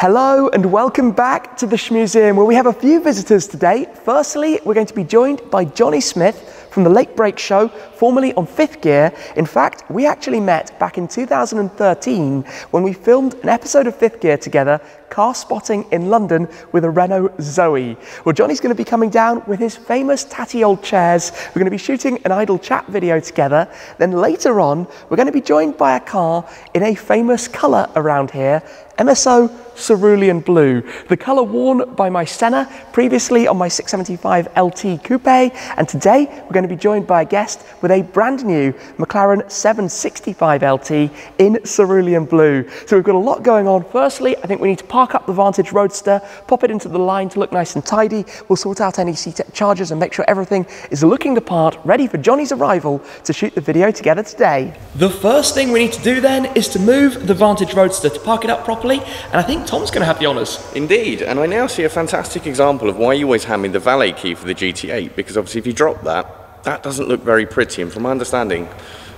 Hello and welcome back to the Shmuseum, where we have a few visitors today. Firstly, we're going to be joined by Jonny Smith from The Late Brake Show, formerly on Fifth Gear. In fact, we actually met back in 2013 when we filmed an episode of Fifth Gear together, car spotting in London with a Renault Zoe. Well, Jonny's going to be coming down with his famous tatty old chairs. We're going to be shooting an idle chat video together. Then later on, we're going to be joined by a car in a famous colour around here, MSO Cerulean Blue, the colour worn by my Senna, previously on my 675 LT Coupe, and today we're going to be joined by a guest with a brand new McLaren 765 LT in Cerulean Blue. So we've got a lot going on. Firstly, I think we need to park up the Vantage Roadster, pop it into the line to look nice and tidy. We'll sort out any CTEK chargers and make sure everything is looking the part, ready for Jonny's arrival to shoot the video together today. The first thing we need to do then is to move the Vantage Roadster to park it up properly, and I think Tom's going to have the honours. Indeed, and I now see a fantastic example of why you always hand me the valet key for the GT8, because obviously if you drop that, that doesn't look very pretty, and from my understanding,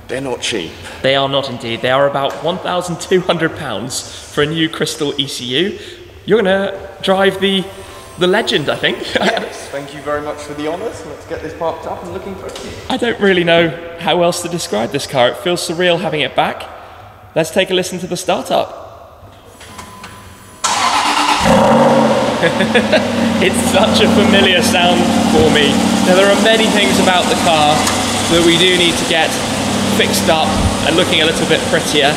they're not cheap. They are not indeed. They are about £1,200 for a new crystal ECU. You're going to drive the Legend, I think. Yes, thank you very much for the honours. Let's get this parked up and looking pretty. I don't really know how else to describe this car. It feels surreal having it back. Let's take a listen to the start-up. It's such a familiar sound for me. Now, there are many things about the car that we do need to get fixed up and looking a little bit prettier.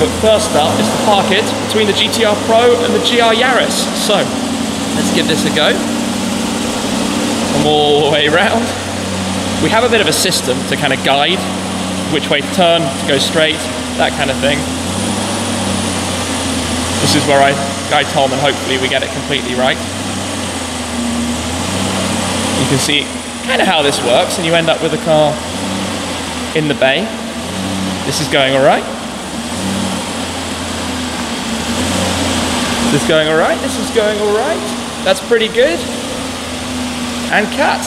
But first up is to park it between the GT-R Pro and the GR Yaris. So let's give this a go. Come all the way round. We have a bit of a system to kind of guide which way to turn, to go straight, that kind of thing. This is where I guide Tom and hopefully we get it completely right. You can see kind of how this works and you end up with a car in the bay. This is going all right. This is going all right. This is going all right. That's pretty good. And cut.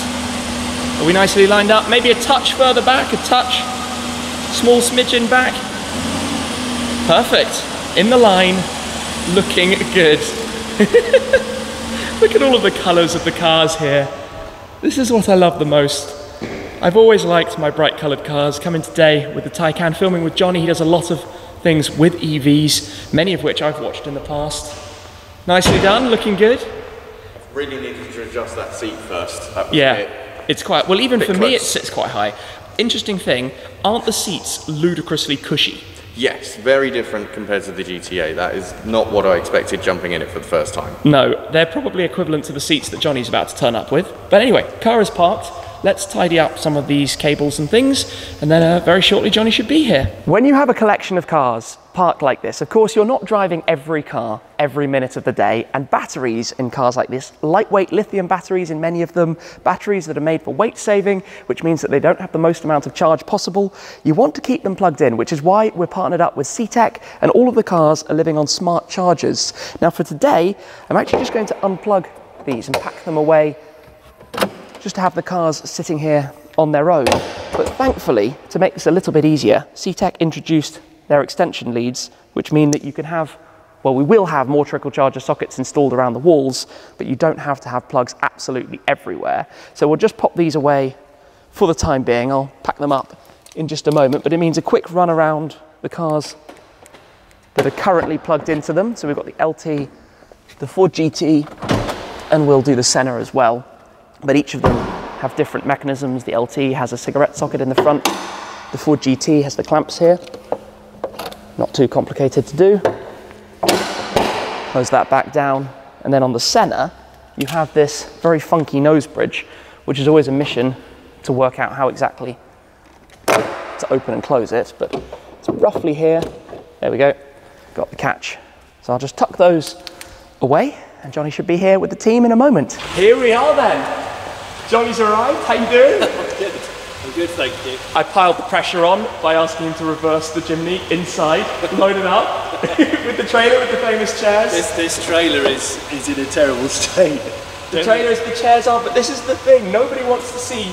Are we nicely lined up? Maybe a touch further back, a touch, small smidgen back. Perfect. In the line, looking good. Look at all of the colors of the cars here. This is what I love the most. I've always liked my bright coloured cars. Coming today with the Taycan, filming with Jonny, he does a lot of things with EVs, many of which I've watched in the past. Nicely done, looking good. Really needed to adjust that seat first. That was it's quite, well even for me it sits quite high. Interesting thing, aren't the seats ludicrously cushy? Yes, very different compared to the GTA. That is not what I expected jumping in it for the first time. No, they're probably equivalent to the seats that Jonny's about to turn up with. But anyway, car is parked. Let's tidy up some of these cables and things, and then very shortly Jonny should be here. When you have a collection of cars parked like this, of course you're not driving every car every minute of the day, and batteries in cars like this, lightweight lithium batteries in many of them, batteries that are made for weight saving, which means that they don't have the most amount of charge possible. You want to keep them plugged in, which is why we're partnered up with CTEK, and all of the cars are living on smart chargers. Now for today, I'm actually just going to unplug these and pack them away just to have the cars sitting here on their own. But thankfully, to make this a little bit easier, CTEK introduced their extension leads, which mean that you can have, well, we will have more trickle charger sockets installed around the walls, but you don't have to have plugs absolutely everywhere. So we'll just pop these away for the time being. I'll pack them up in just a moment, but it means a quick run around the cars that are currently plugged into them. So we've got the LT, the Ford GT, and we'll do the Senna as well. But each of them have different mechanisms. The LT has a cigarette socket in the front. The Ford GT has the clamps here. Not too complicated to do. Close that back down. And then on the Senna, you have this very funky nose bridge, which is always a mission to work out how exactly to open and close it. But it's roughly here. There we go. Got the catch. So I'll just tuck those away, and Jonny should be here with the team in a moment. Here we are then. Jonny's arrived. How you doing? I'm good. I'm good, thank you. I piled the pressure on by asking him to reverse the Jimny inside, load it up with the trailer, with the famous chairs. This trailer is in a terrible state. The trailer is, the chairs are, but this is the thing. Nobody wants to see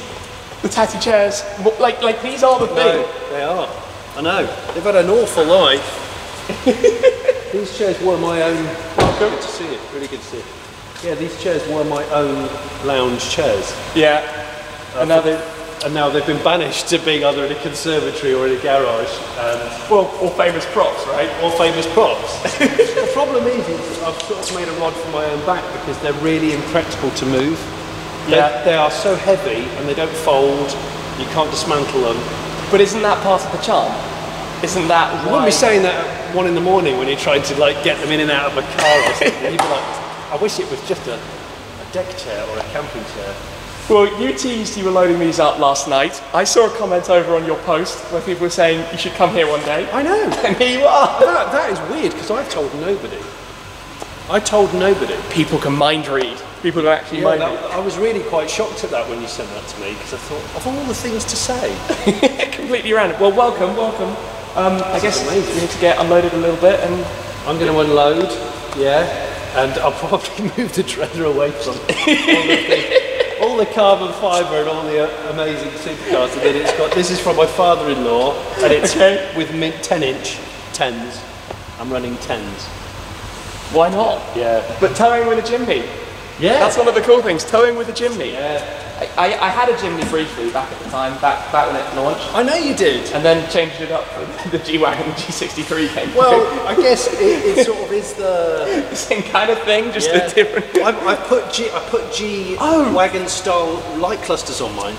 the tatty chairs. Like these are the thing. No, they are. I know. They've had an awful life. These chairs were my own. Oh, good to see you. Really good to see you. Yeah, these chairs were my own lounge chairs. Yeah. And now they've been banished to being either in a conservatory or in a garage. Well, or famous props, right? Or famous props. The problem is I've sort of made a rod for my own back because they're really impractical to move. Yeah. They are so heavy and they don't fold. You can't dismantle them. But isn't that part of the charm? Isn't that why? You wouldn't be saying that at 1 in the morning when you're trying to like get them in and out of a car or something. You'd be like, I wish it was just a deck chair or a camping chair. Well, you teased you were loading these up last night. I saw a comment over on your post where people were saying you should come here one day. I know. And here you are. That is weird because I've told nobody. I told nobody. People can mind read. People can actually mind read. I was really quite shocked at that when you sent that to me because I thought, of all the things to say. Completely random. Well, welcome, welcome. I guess amazing. We need to get unloaded a little bit and... I'm going to unload, yeah. And I'll probably move the treader away from all the carbon fibre and all the amazing supercars that it's got. This is from my father-in-law, and it's with mint 10-inch tens. I'm running tens. Why not? Yeah. But towing with a Jimny. Yeah. That's one of the cool things. Towing with a Jimny. Yeah. I had a Jimny briefly back at the time, back when it launched. I know you did. And then changed it up. The G-Wagon, G63 came. Well, I guess it sort of is the same kind of thing, just a different. I put G-Wagon style light clusters on mine.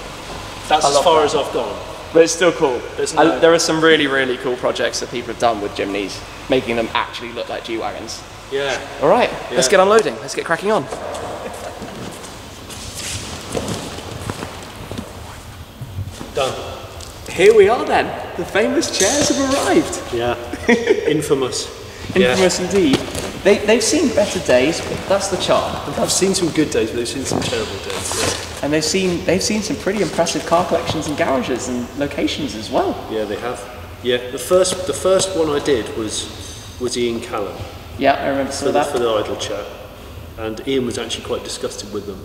That's as far as I've gone. But it's still cool. There are some really, really cool projects that people have done with Jimnys, making them actually look like G-Wagons. Yeah. All right. Yeah. Let's get unloading. Let's get cracking on. Done. Here we are then. The famous chairs have arrived. Yeah. Infamous. Infamous indeed. They've seen better days, but that's the charm. I've seen some good days, but they've seen some terrible days. Yeah. And they've seen some pretty impressive car collections and garages and locations as well. Yeah, they have. Yeah. The first one I did was Ian Callum. Yeah, I remember that. For the idle chat. And Ian was actually quite disgusted with them.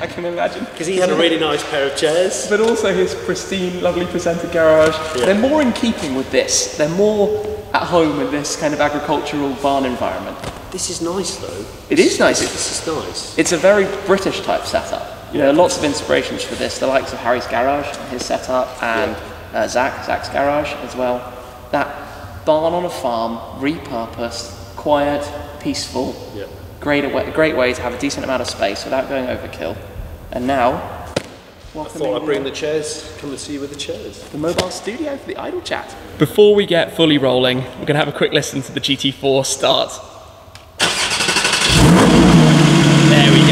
I can imagine. Because he had a really nice pair of chairs. But also his pristine, lovely presented garage. Yeah. They're more in keeping with this. They're more at home in this kind of agricultural barn environment. This is nice though. It is nice. This is nice. It's a very British type setup. You know, lots of inspirations for this. The likes of Harry's Garage, his setup, and Zak's Garage as well. That barn on a farm, repurposed, quiet, peaceful. Yeah. Great way to have a decent amount of space without going overkill. And now, I thought I'd bring the chairs, come and see you with the chairs. The mobile studio for the idle chat. Before we get fully rolling, we're going to have a quick listen to the GT4 start. There we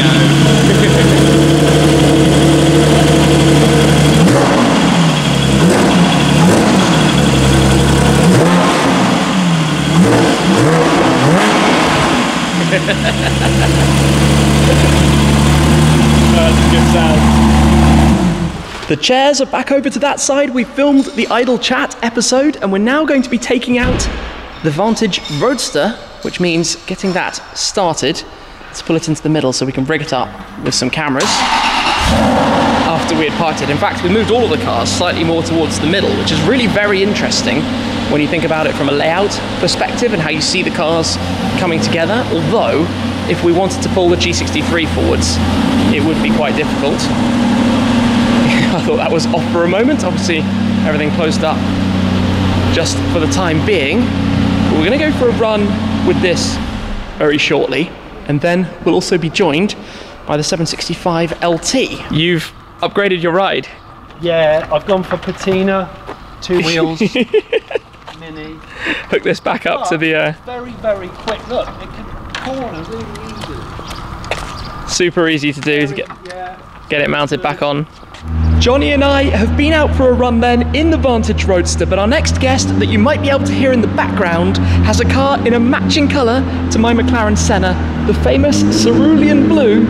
The chairs are back over to that side. We filmed the idle chat episode and we're now going to be taking out the Vantage Roadster, which means getting that started. Let's pull it into the middle so we can rig it up with some cameras. After we had parted, in fact, we moved all of the cars slightly more towards the middle, which is really very interesting when you think about it from a layout perspective and how you see the cars coming together. Although, if we wanted to pull the G63 forwards, it would be quite difficult. I thought that was off for a moment. Obviously, everything closed up just for the time being. But we're going to go for a run with this very shortly. And then we'll also be joined by the 765 LT. You've upgraded your ride. Yeah, I've gone for patina, 2 wheels, mini. Hook this back up to the... Very, very quick. Look, it can corner really easy. Super easy to do to get it mounted back on. Jonny and I have been out for a run then in the Vantage Roadster, but our next guest that you might be able to hear in the background has a car in a matching colour to my McLaren Senna, the famous cerulean blue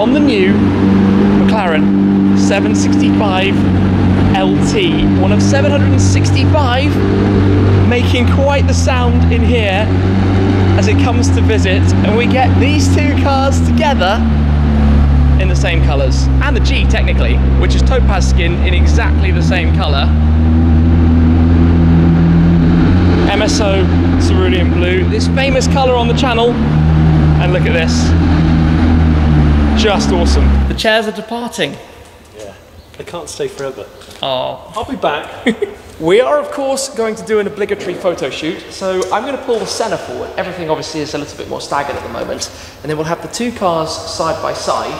on the new McLaren 765 LT, one of 765, making quite the sound in here as it comes to visit, and we get these two cars together in the same colours, and the G technically, which is topaz skin in exactly the same colour. MSO Cerulean Blue, this famous colour on the channel, and look at this, just awesome. The chairs are departing. Yeah, they can't stay forever. Oh, I'll be back. We are of course going to do an obligatory photo shoot, so I'm going to pull the Senna forward. Everything obviously is a little bit more staggered at the moment, and then we'll have the two cars side by side.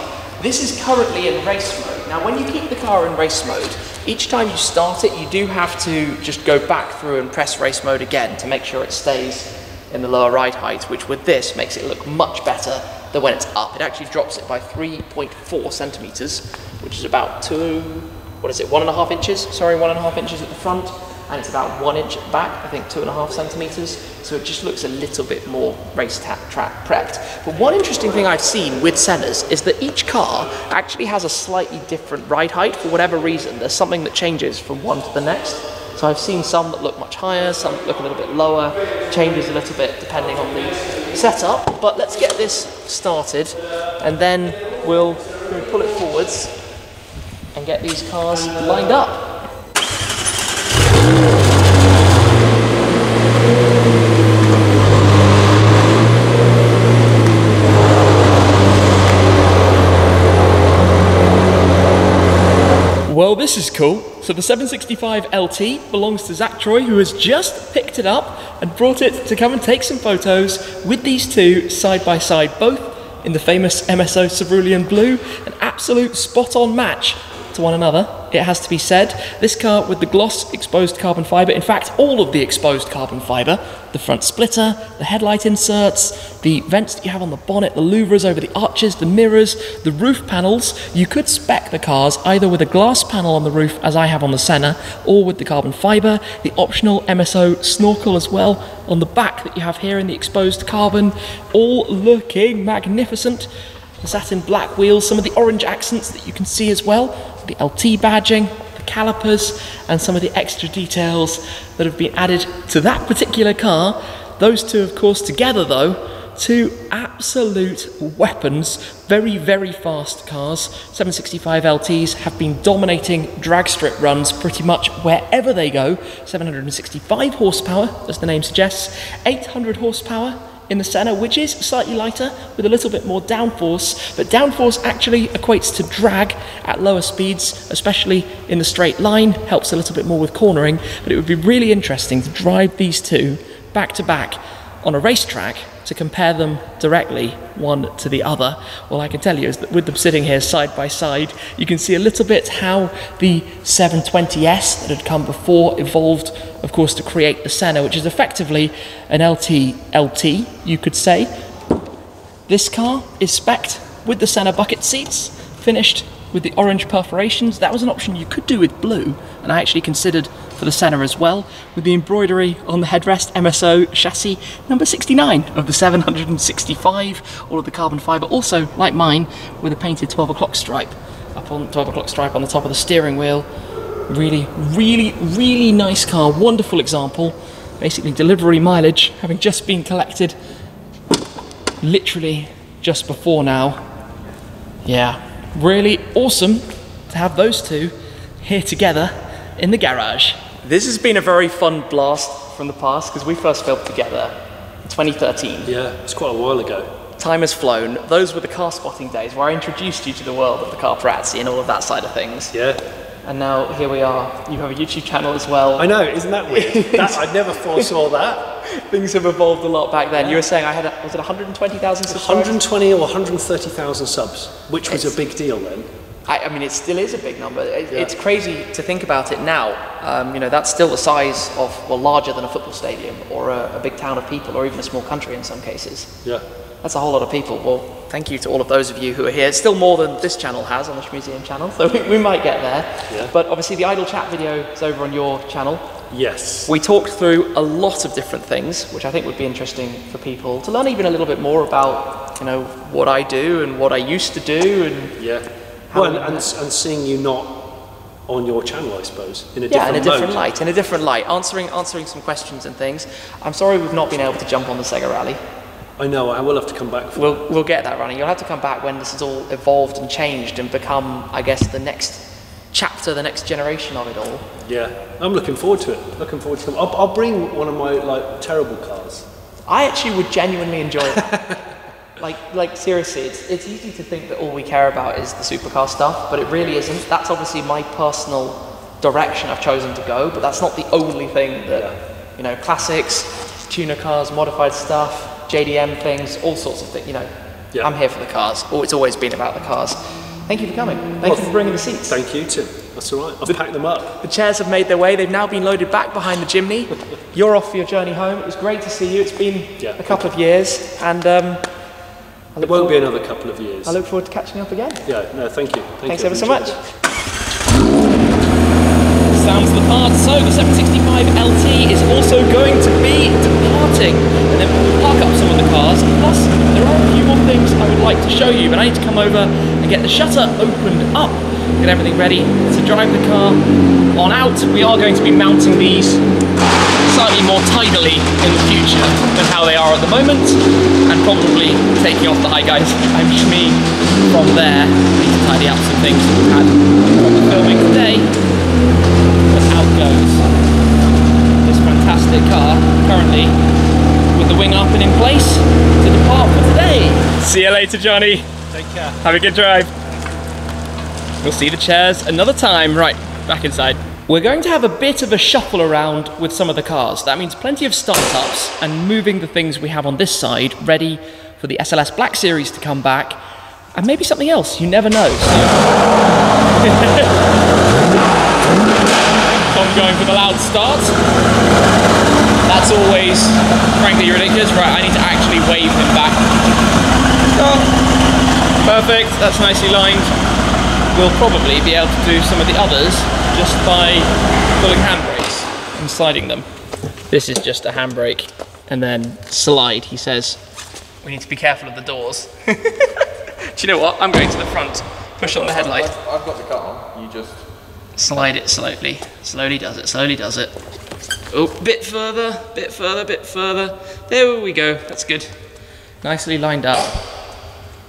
This is currently in race mode. Now when you keep the car in race mode, each time you start it, you do have to just go back through and press race mode again to make sure it stays in the lower ride height, which with this makes it look much better than when it's up. It actually drops it by 3.4 centimeters, which is about 1.5 inches? Sorry, 1.5 inches at the front, and it's about 1 inch at the back, I think 2.5 centimeters. So it just looks a little bit more race track prepped. But one interesting thing I've seen with Sennas is that each car actually has a slightly different ride height for whatever reason. There's something that changes from one to the next. So I've seen some that look much higher, some that look a little bit lower, changes a little bit depending on the setup. But let's get this started, and then we'll pull it forwards and get these cars lined up. Well, this is cool. So the 765 LT belongs to Zak Troy, who has just picked it up and brought it to come and take some photos with these two side by side, both in the famous MSO Cerulean Blue, an absolute spot on match to one another, it has to be said. This car with the gloss exposed carbon fibre, in fact all of the exposed carbon fibre, the front splitter, the headlight inserts, the vents that you have on the bonnet, the louvers over the arches, the mirrors, the roof panels. You could spec the cars either with a glass panel on the roof as I have on the Senna, or with the carbon fibre, the optional MSO snorkel as well on the back that you have here in the exposed carbon, all looking magnificent. The satin black wheels, some of the orange accents that you can see as well, the LT badging, the calipers, and some of the extra details that have been added to that particular car. Those two, of course, together though, two absolute weapons, very, very fast cars. 765 LTs have been dominating drag strip runs pretty much wherever they go. 765 horsepower, as the name suggests, 800 horsepower in the Senna, which is slightly lighter with a little bit more downforce, but downforce actually equates to drag at lower speeds, especially in the straight line, helps a little bit more with cornering. But it would be really interesting to drive these two back to back on a racetrack to compare them directly one to the other. All I can tell you is that with them sitting here side by side, you can see a little bit how the 720S that had come before evolved, of course, to create the Senna, which is effectively an LT, you could say. This car is specced with the Senna bucket seats, finished with the orange perforations. That was an option you could do with blue, and I actually considered for the Senna as well, with the embroidery on the headrest, MSO chassis number 69 of the 765, all of the carbon fibre, also like mine, with a painted 12 o'clock stripe up on 12 o'clock stripe on the top of the steering wheel. Really, really, really nice car, wonderful example, basically delivery mileage, having just been collected literally just before now. Yeah, really awesome to have those two here together in the garage. This has been a very fun blast from the past, because we first filmed together in 2013. Yeah, it's quite a while ago. Time has flown. Those were the car spotting days where I introduced you to the world of the carparazzi and all of that side of things. Yeah. And now here we are. You have a YouTube channel as well. I know, isn't that weird? I never foresaw that. Things have evolved a lot back then. Yeah. You were saying I had, was it 120,000 subscribers? 120 or 130,000 subs, which was a big deal then. I mean, it still is a big number. It's crazy to think about it now. You know, that's still the size of, well, larger than a football stadium or a big town of people, or even a small country in some cases. Yeah. That's a whole lot of people. Well, thank you to all of those of you who are here. It's still more than this channel has on the Shmuseum channel, so we might get there. Yeah. But obviously the Idle Chat video is over on your channel. Yes. We talked through a lot of different things, which I think would be interesting for people to learn even a little bit more about, you know, what I do and what I used to do. And yeah. Well, and seeing you not on your channel, I suppose, in a different light, answering some questions and things. I'm sorry we've not been able to jump on the Sega Rally. I know, I will have to come back for that. We'll get that running. You'll have to come back when this has all evolved and changed and become, I guess, the next chapter, the next generation of it all. Yeah, I'm looking forward to it. Looking forward to it. I'll bring one of my terrible cars. I actually would genuinely enjoy it. Like seriously, it's easy to think that all we care about is the supercar stuff, but it really isn't. That's obviously my personal direction I've chosen to go, but that's not the only thing that, you know, classics, tuner cars, modified stuff, JDM things, all sorts of things, you know. Yeah. I'm here for the cars. Oh, it's always been about the cars. Thank you for coming. Thank you for bringing the seats. Thank you too. That's all right. I've packed them up. The chairs have made their way. They've now been loaded back behind the Jimny. You're off for your journey home. It was great to see you. It's been a couple of years, and it won't be another couple of years. I look forward to catching up again. Yeah, no, thank you. Thanks ever so much. Sounds the part. So the 765 LT is also going to be departing, and then we'll park up some of the cars. Plus, there are a few more things I would like to show you, but I need to come over and get the shutter opened up, get everything ready to drive the car on out. We are going to be mounting these slightly more tidily in the future than how they are at the moment, and probably taking off the "Hi guys, I'm Shmi" from there. We need to tidy up some things that we've had from the filming today. But out goes this fantastic car, currently with the wing up and in place to depart for today. See you later, Johnny. Take care. Have a good drive. We'll see the chairs another time. Right, back inside. We're going to have a bit of a shuffle around with some of the cars. That means plenty of start-ups and moving the things we have on this side ready for the SLS Black Series to come back, and maybe something else, you never know. So I'm going for the loud start. That's always frankly ridiculous. Right, I need to actually wave him back. Oh, perfect, that's nicely lined. We'll probably be able to do some of the others just by pulling handbrakes and sliding them. This is just a handbrake and then slide. He says, we need to be careful of the doors. Do you know what? I'm going to the front, push on the headlight. I've got the car on, you just... Slide it slowly. Slowly does it, slowly does it. Oh, bit further, bit further, bit further. There we go, that's good. Nicely lined up.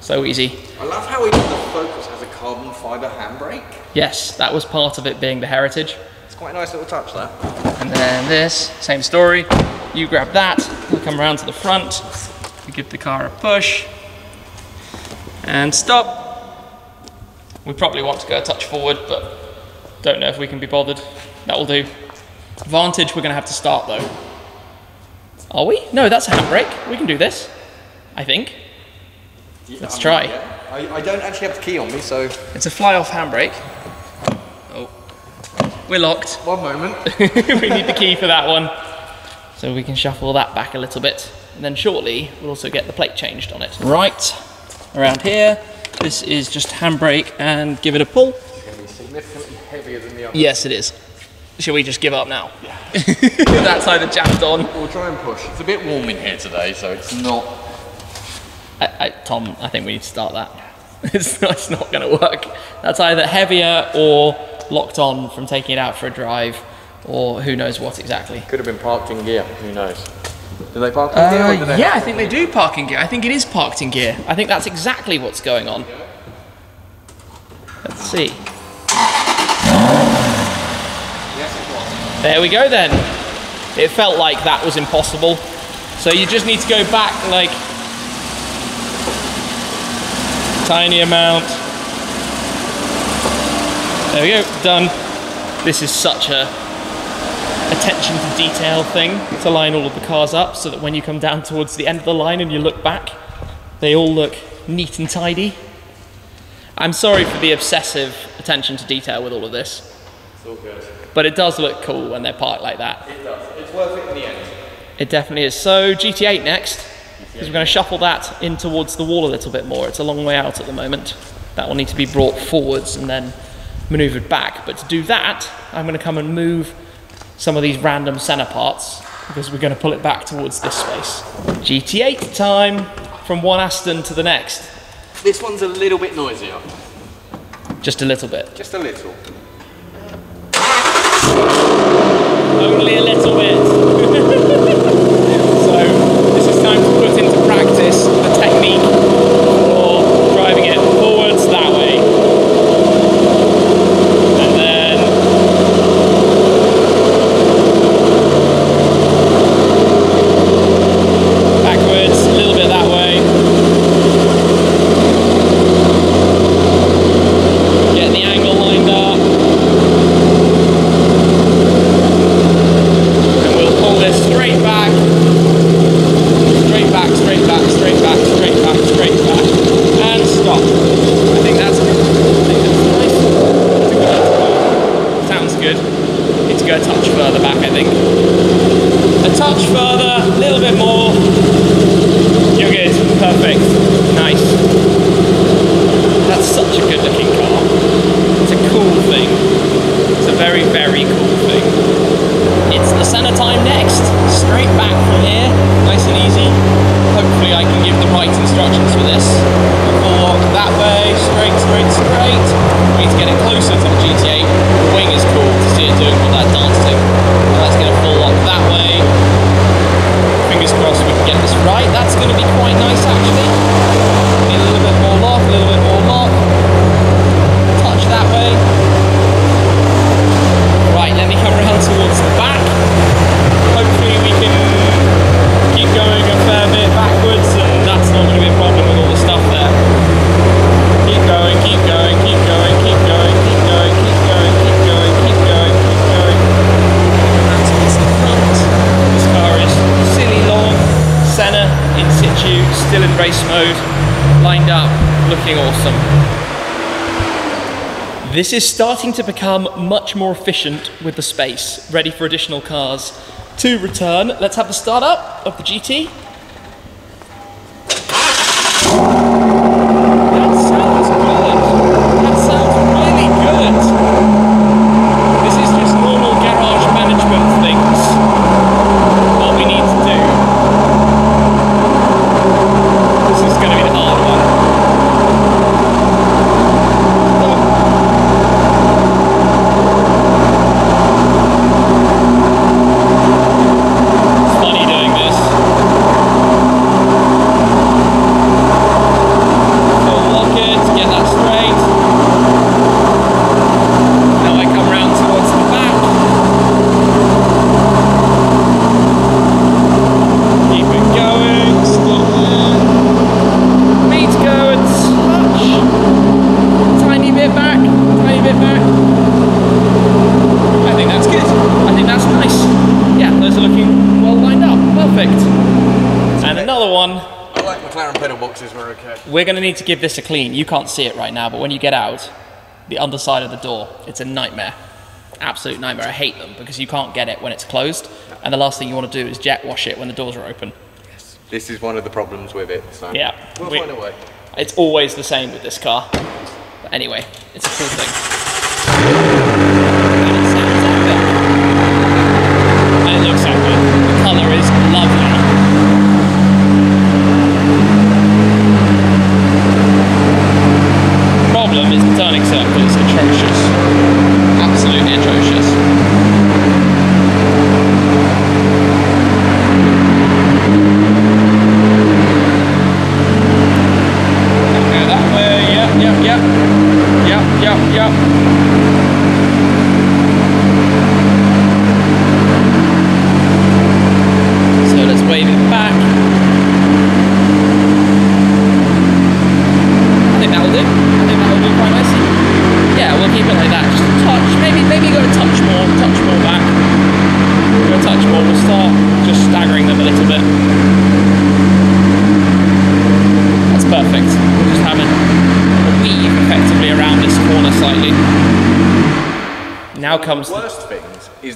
So easy. I love how we did the Focus has a carbon fibre handbrake. Yes, that was part of it being the heritage. It's quite a nice little touch there. And then this, same story. You grab that, we'll come around to the front, we give the car a push, and stop. We probably want to go a touch forward, but don't know if we can be bothered. That will do. Vantage, we're gonna have to start though. Are we? No, that's a handbrake. We can do this, I think. Yeah, let's try. Yeah. I don't actually have the key on me, so... It's a fly-off handbrake. Oh, we're locked. One moment. We need the key for that one. So we can shuffle that back a little bit. And then shortly, we'll also get the plate changed on it. Right, around here. This is just handbrake and give it a pull. It's going to be significantly heavier than the other. Yes, it is. Shall we just give up now? Yeah. That's either jammed on. We'll try and push. It's a bit warm in here today, so it's not... Tom, I think we need to start that. It's not going to work. That's either heavier or locked on from taking it out for a drive, or who knows what exactly. Could have been parked in gear, who knows. Do they park in gear? Or do they I think they do park in gear. I think it is parked in gear. I think that's exactly what's going on. Let's see. Yes, it was. There we go then. It felt like that was impossible. So you just need to go back like... tiny amount. There we go, done. This is such a attention to detail thing to line all of the cars up so that when you come down towards the end of the line and you look back, they all look neat and tidy. I'm sorry for the obsessive attention to detail with all of this. It's all good. But it does look cool when they're parked like that. It does, it's worth it in the end. It definitely is. So GT8 next. Because we're going to shuffle that in towards the wall a little bit more. It's a long way out at the moment. That will need to be brought forwards and then manoeuvred back. But to do that, I'm going to come and move some of these random Senna parts because we're going to pull it back towards this space. GT8 time from one Aston to the next. This one's a little bit noisier. Just a little bit. Just a little. Only a little bit. The technique for driving it forwards that way, and situ, still in race mode, lined up, looking awesome. This is starting to become much more efficient with the space, ready for additional cars to return. Let's have the start up of the GT. We're going to need to give this a clean. You can't see it right now, but when you get out, the underside of the door, it's a nightmare. Absolute nightmare. I hate them because you can't get it when it's closed. And the last thing you want to do is jet wash it when the doors are open. Yes. This is one of the problems with it. So yeah. We'll find a way. It's always the same with this car. But anyway, it's a cool thing.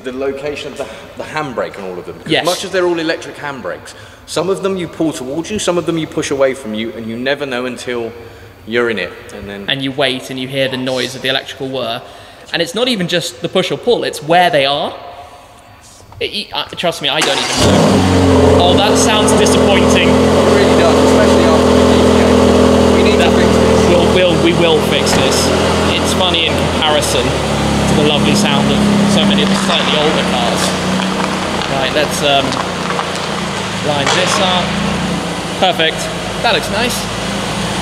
The location of the handbrake on all of them. Yes. As much as they're all electric handbrakes, some of them you pull towards you, some of them you push away from you, and you never know until you're in it. And you wait and you hear the noise of the electrical whir. And it's not even just the push or pull, it's where they are. Trust me, I don't even know. Oh, that sounds disappointing. It really does, especially after the DK. We need to fix this. We will fix this. It's funny in comparison to the lovely sound of so many of the slightly older cars. Right, let's line this up. Perfect. That looks nice.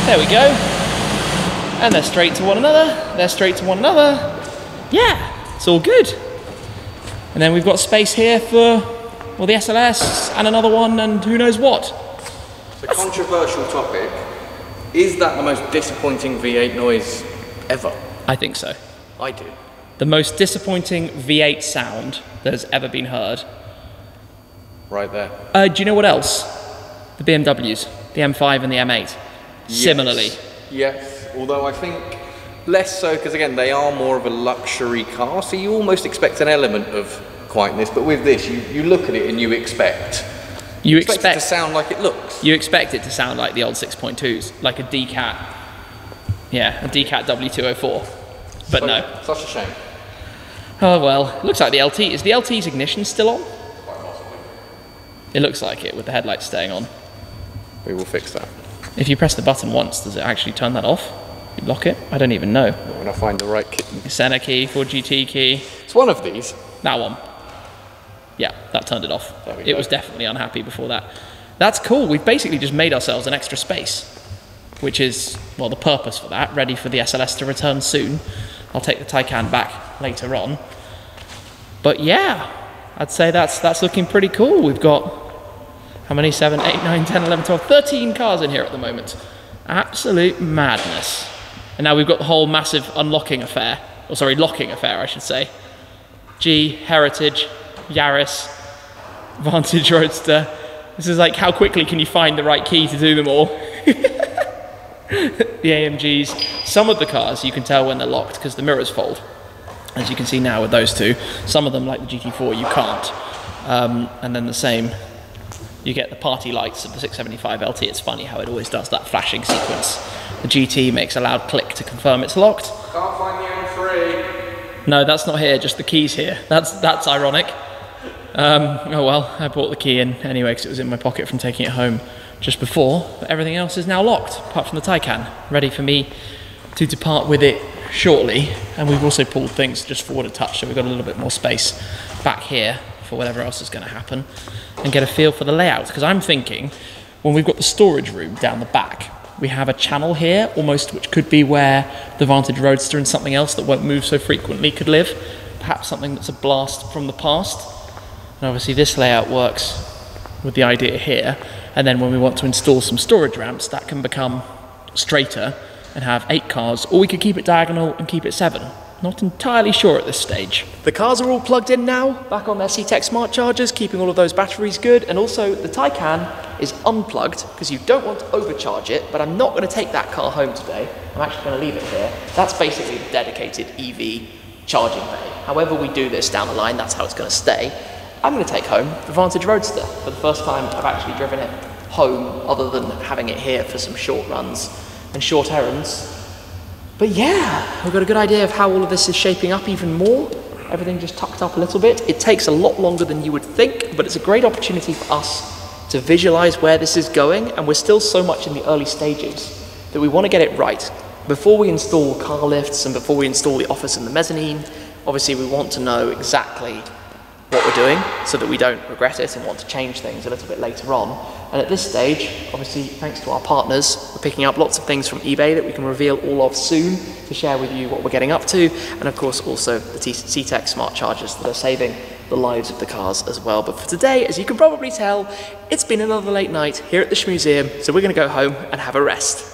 There we go. And they're straight to one another. They're straight to one another. Yeah, it's all good. And then we've got space here for, well, the SLS and another one and who knows what. It's a controversial topic. Is that the most disappointing V8 noise ever? I think so. I do. The most disappointing V8 sound that has ever been heard. Right there. Do you know what else? The BMWs, the M5 and the M8. Yes. Similarly. Yes, although I think less so, because again, they are more of a luxury car, so you almost expect an element of quietness, but with this, you look at it and you expect it to sound like it looks. You expect it to sound like the old 6.2s, like a DCAT, yeah, a DCAT W204. But so, no. Such a shame. Oh well, looks like the LT. Is the LT's ignition still on? Quite possibly. It looks like it, with the headlights staying on. We will fix that. If you press the button once, does it actually turn that off? You lock it? I don't even know. When I find the right key. Senna key, 4GT key. It's one of these. That one. Yeah, that turned it off. It was definitely unhappy before that. That's cool. We've basically just made ourselves an extra space, which is, well, the purpose for that, ready for the SLS to return soon. I'll take the Taycan back later on. But yeah, I'd say that's looking pretty cool. We've got, how many? 7, 8, 9, 10, 11, 12, 13 cars in here at the moment. Absolute madness. And now we've got the whole massive unlocking affair, or sorry, locking affair, I should say. G, Heritage, Yaris, Vantage Roadster, This is like, how quickly can you find the right key to do them all? The AMGs, some of the cars you can tell when they're locked because the mirrors fold, as you can see now with those two. Some of them, like the GT4, you can't. And then the same, you get the party lights of the 675 LT. It's funny how it always does that flashing sequence. The GT makes a loud click to confirm it's locked. Can't find the M3. No, that's not here, just the key's here. That's ironic. Oh well, I brought the key in anyway because it was in my pocket from taking it home just before. But everything else is now locked, apart from the Taycan, ready for me to depart with it shortly. And we've also pulled things just forward a touch, so we've got a little bit more space back here for whatever else is going to happen, and get a feel for the layout. Because I'm thinking, when we've got the storage room down the back, we have a channel here almost, which could be where the Vantage Roadster and something else that won't move so frequently could live. Perhaps something that's a blast from the past. And obviously this layout works with the idea here. And then when we want to install some storage ramps, that can become straighter and have 8 cars, or we could keep it diagonal and keep it 7. Not entirely sure at this stage. The cars are all plugged in now, back on their CTEK smart chargers, keeping all of those batteries good. And also the Taycan is unplugged because you don't want to overcharge it, but I'm not going to take that car home today. I'm actually going to leave it here. That's basically the dedicated EV charging bay. However we do this down the line, that's how it's going to stay. I'm going to take home the Vantage Roadster. For the first time, I've actually driven it home, other than having it here for some short runs and short errands. But yeah, we've got a good idea of how all of this is shaping up even more. Everything just tucked up a little bit. It takes a lot longer than you would think, but it's a great opportunity for us to visualize where this is going. And we're still so much in the early stages that we want to get it right. Before we install car lifts and before we install the office and the mezzanine, obviously we want to know exactly what we're doing so that we don't regret it and want to change things a little bit later on. And at this stage, obviously, thanks to our partners, we're picking up lots of things from eBay that we can reveal all of soon to share with you what we're getting up to. And of course, also the CTEK smart chargers that are saving the lives of the cars as well. But for today, as you can probably tell, it's been another late night here at the Shmuseum. So we're going to go home and have a rest.